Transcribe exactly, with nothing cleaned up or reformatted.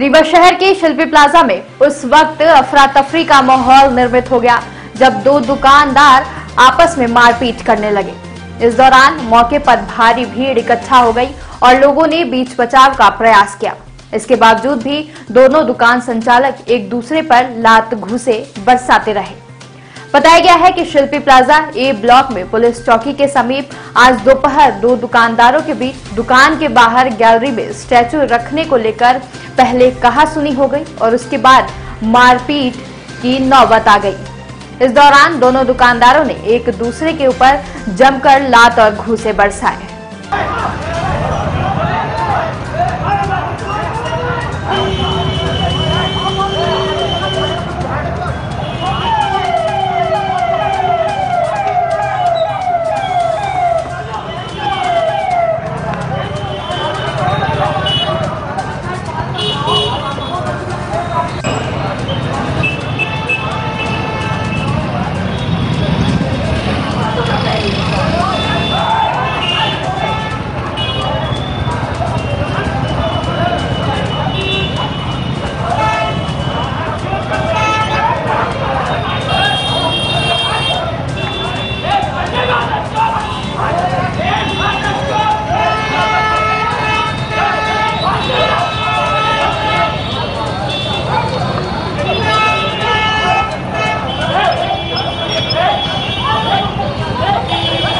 रीवा शहर के शिल्पी प्लाजा में उस वक्त अफरा तफरी का माहौल निर्मित हो गया जब दो दुकानदार आपस में मारपीट करने लगे। इस दौरान मौके पर भारी भीड़ इकट्ठा हो गई और लोगों ने बीच बचाव का प्रयास किया। इसके बावजूद भी दोनों दुकान संचालक एक दूसरे पर लात घूसे बरसाते रहे। बताया गया है कि शिल्पी प्लाजा ए ब्लॉक में पुलिस चौकी के समीप आज दोपहर दो दुकानदारों के बीच दुकान के बाहर गैलरी में स्टैचू रखने को लेकर पहले कहासुनी हो गई और उसके बाद मारपीट की नौबत आ गई। इस दौरान दोनों दुकानदारों ने एक दूसरे के ऊपर जमकर लात और घूंसे बरसाए।